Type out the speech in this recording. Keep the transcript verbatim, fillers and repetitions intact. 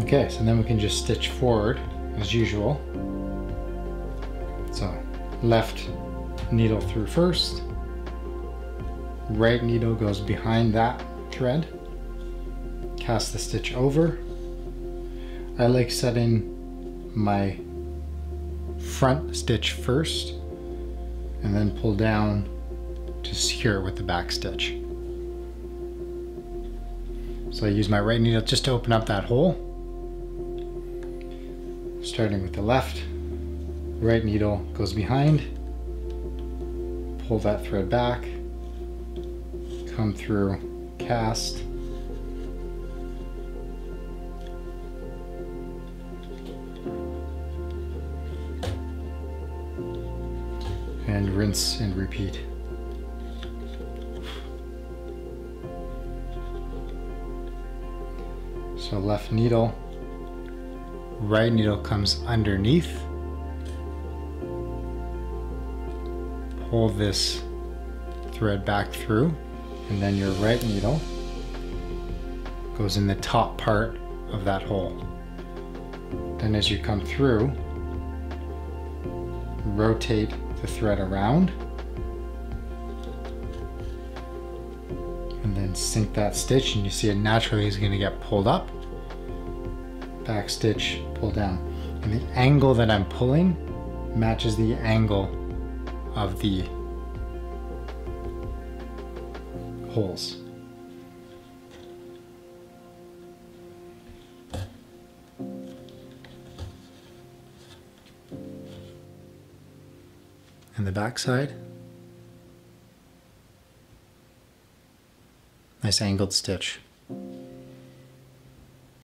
Okay, so then we can just stitch forward as usual. So left needle through first, right needle goes behind that thread, cast the stitch over. I like setting my front stitch first and then pull down to secure it with the back stitch. So I use my right needle just to open up that hole. Starting with the left, right needle goes behind, pull that thread back, come through, cast, and rinse and repeat. So left needle, right needle comes underneath, pull this thread back through, and then your right needle goes in the top part of that hole. Then as you come through, rotate the thread around and then sink that stitch, and you see it naturally is going to get pulled up, back stitch, pull down, and the angle that I'm pulling matches the angle of the holes. And the back side, nice angled stitch.